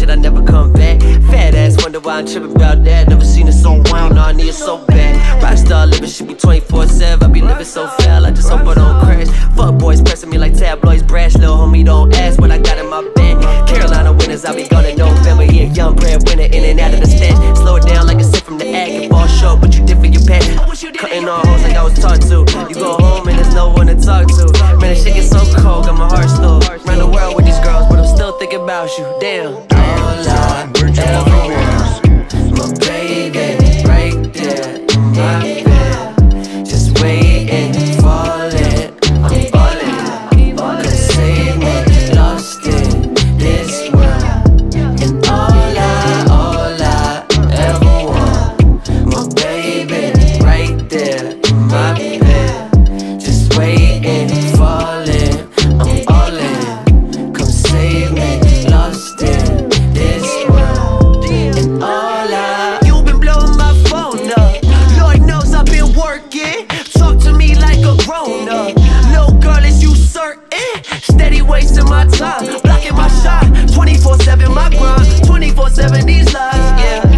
shit, I never come back. Fat ass, wonder why I'm tripping about that. Never seen it so round, I need it so bad. Rockstar living, shit be 24/7. I be living so foul, I just hope I don't crash. Fuck boys pressing me like tabloids, brash. Lil' homie, don't ask what I got in my bag. Carolina winners, I be gone in November. He a young breadwinner, in and out of the stash. Slow it down like a sip from the act. If all show, but you did for your pet. Cutting all hoes like I was taught to. You go home and there's no one to talk to. Man, this shit gets so cold, got my heart slow. Round the world with these girls, but I'm still thinking about you. Damn. All I ever want, my baby, right there in my bed, just waiting, falling. I'm falling, couldn't save me, lost in this world. And all I ever want, my baby, right there in my bed, just waiting, falling. I'm all in, come save me, lost in this world. And all I, you've been blowing my phone up. Lord knows I've been working. Talk to me like a grown up. No girl, is you certain? Steady wasting my time, blocking my shot. 24/7 my grind, 24/7 these lies. Yeah.